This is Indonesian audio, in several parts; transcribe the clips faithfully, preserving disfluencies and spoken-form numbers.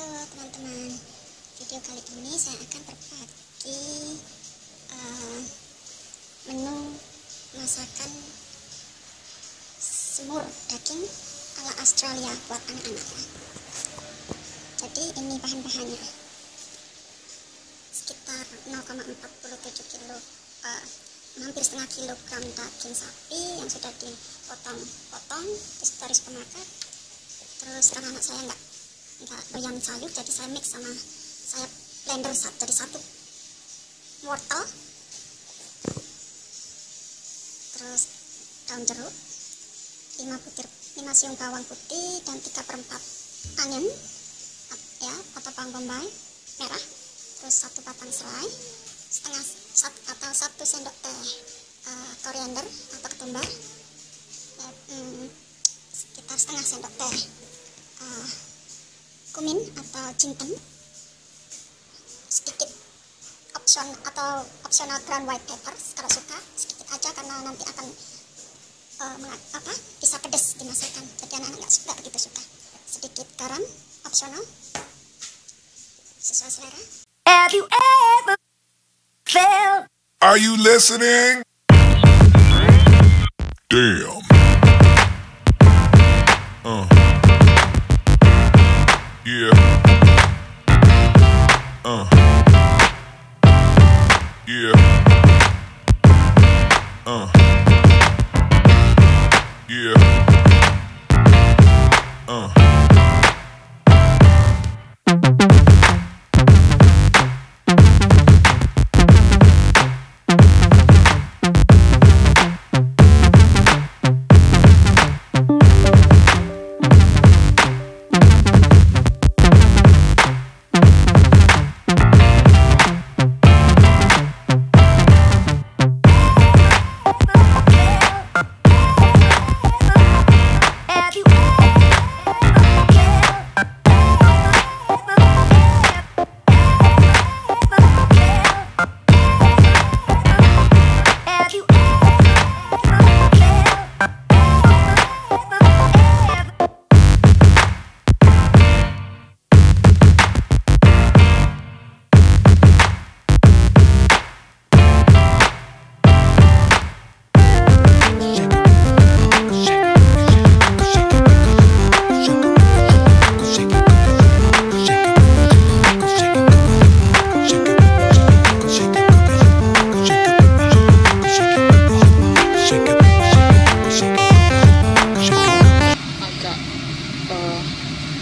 Halo teman-teman, video kali ini saya akan berbagi uh, menu masakan semur daging ala Australia buat anak-anak. Jadi ini bahan-bahannya sekitar nol koma empat tujuh kilo, uh, hampir setengah kilogram daging sapi yang sudah dipotong-potong, terus taruh ke market. Terus karena anak saya enggak enggak doyan sayur, jadi saya mix sama saya blender satu dari satu wortel, terus daun jeruk, lima butir lima siung bawang putih dan tiga perempat onion ya atau bawang bombay merah, terus satu batang serai, setengah sat, atau satu sendok teh uh, koriander atau ketumbar, ya, hmm, sekitar setengah sendok teh uh, kumin atau jinten, sedikit opsion atau optional ground white pepper kalau suka, sedikit aja karena nanti akan uh, apa bisa pedas dimasakkan, jadi anak-anak nggak suka begitu suka. Sedikit garam opsional sesuai selera. Have you ever felt? Are you listening? Damn. Uh. Yeah. Uh. Yeah. Uh. Yeah. Uh.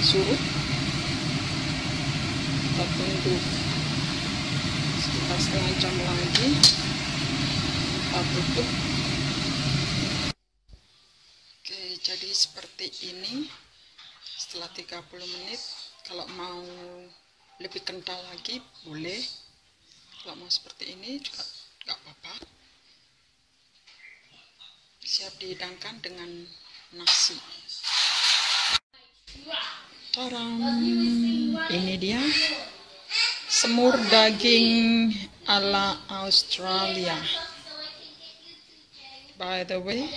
Surut, kita tunggu sekitar setengah jam lagi, kita tutup. Oke, jadi seperti ini setelah tiga puluh menit. Kalau mau lebih kental lagi boleh, kalau mau seperti ini juga nggak apa-apa. Siap dihidangkan dengan nasi. Tarang. Ini dia semur daging ala Australia. By the way,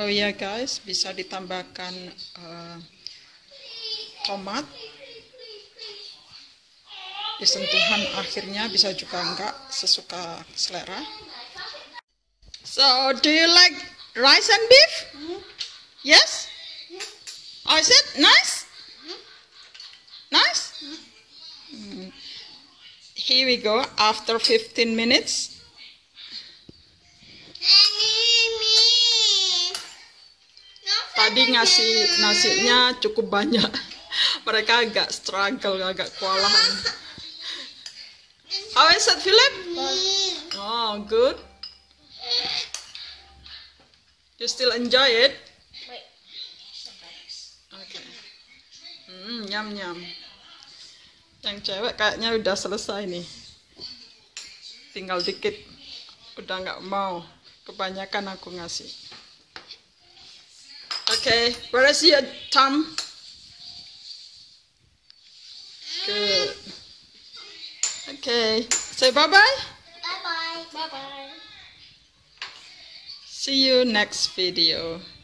oh ya yeah guys, bisa ditambahkan uh, tomat. Disentuhan akhirnya, bisa juga enggak, sesuka selera. So, do you like rice and beef? Mm-hmm. Yes? Mm-hmm. Oh, is it nice? Nice? Mm. Here we go after fifteen minutes. Tadi ngasih nasinya cukup banyak. Mereka agak struggle, agak kewalahan. How is it, Philip? Oh, good. You still enjoy it? Okay. Mm, yum yum. Yang cewek kayaknya udah selesai nih, tinggal dikit, udah nggak mau, kebanyakan aku ngasih. Okay, where is your thumb? Good. Okay, say bye bye. Bye bye. Bye bye. See you next video.